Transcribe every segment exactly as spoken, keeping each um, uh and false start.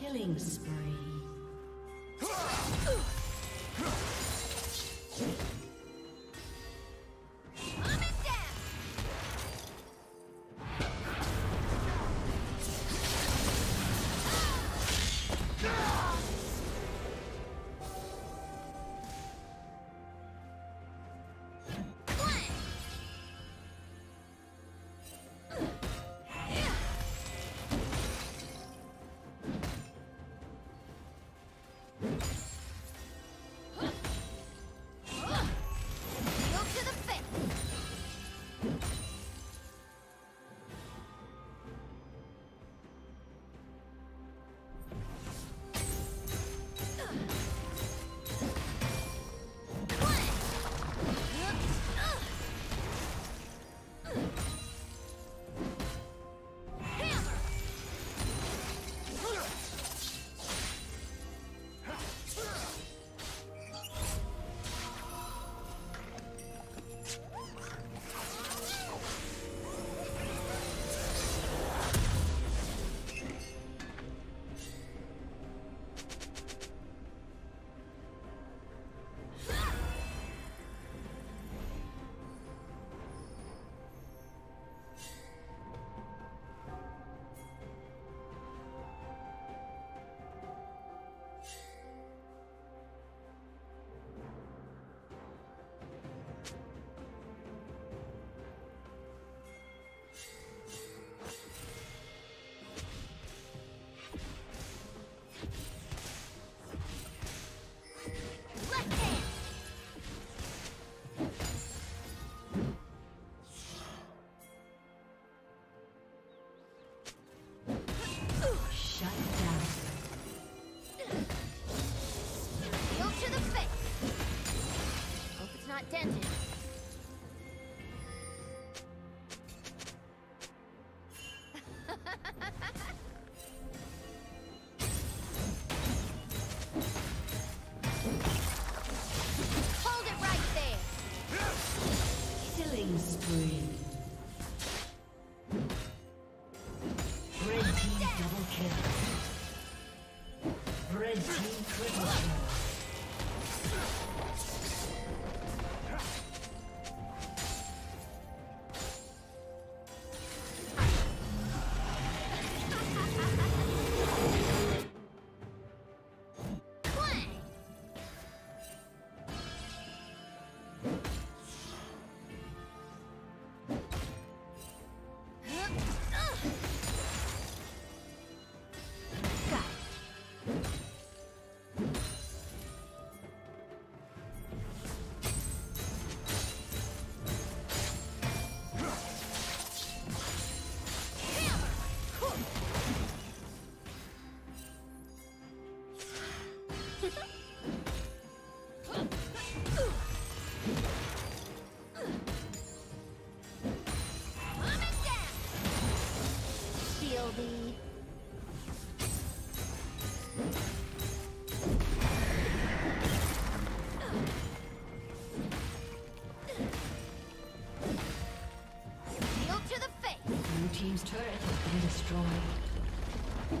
Killing spree. Blue team's turret has been destroyed.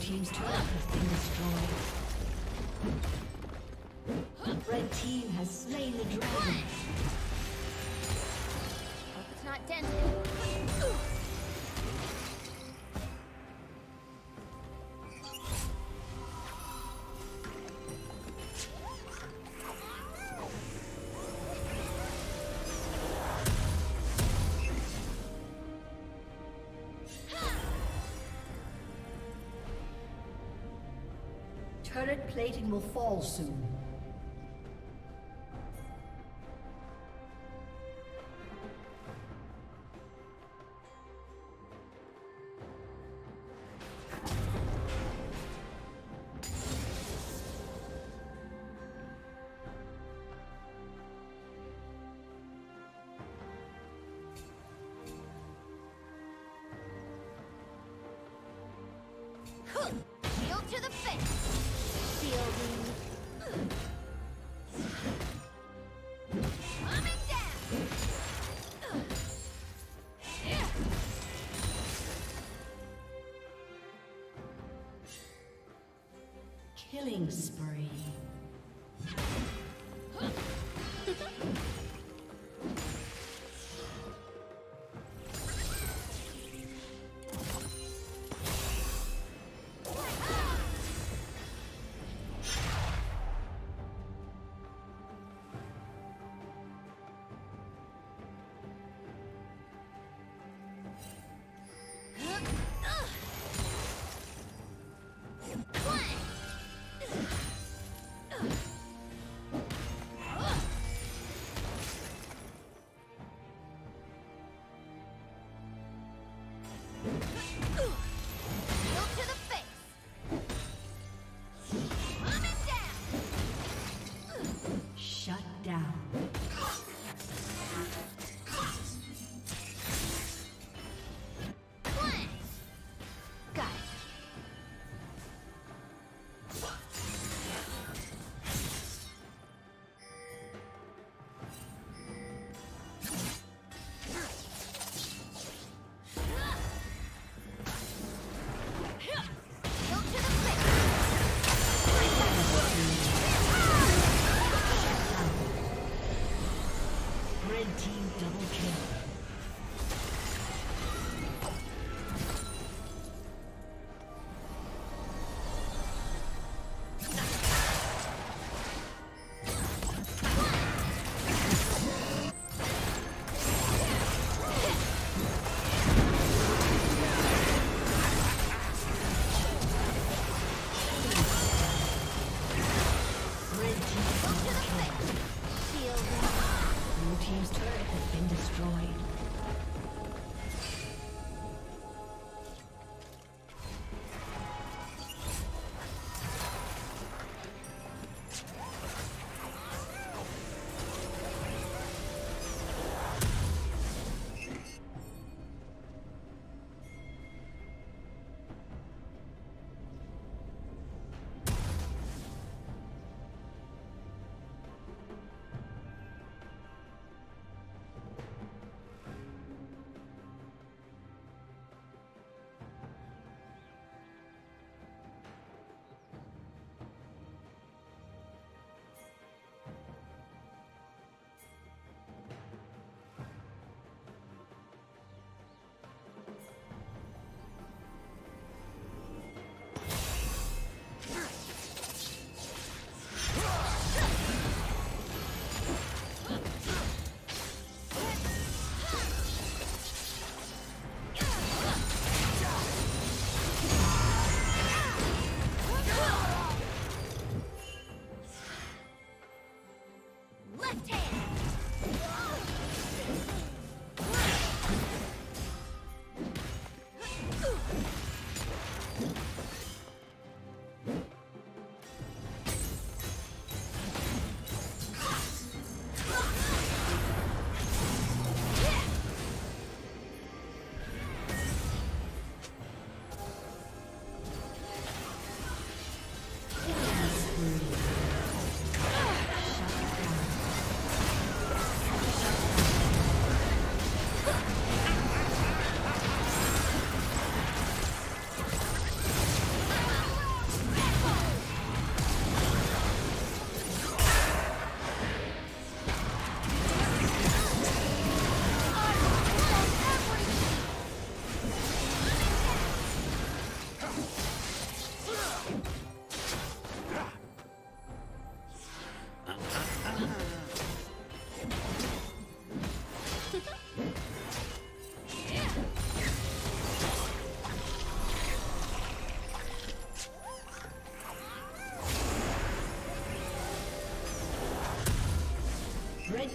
Team's turret has been destroyed. Red team has slain the dragon. Hope it's not dented. Turret plating will fall soon. Shield to the face! Shielding. Killing spree.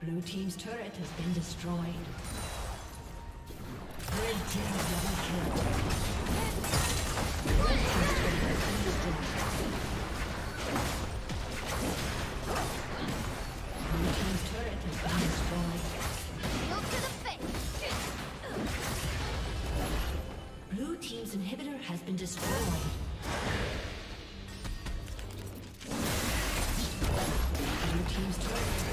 Blue team's turret has been destroyed. Red team's double kill. Red team's turret has been destroyed. Blue team's turret has been destroyed. Look to the face. Blue team's inhibitor has been destroyed. Blue team's turret has been destroyed.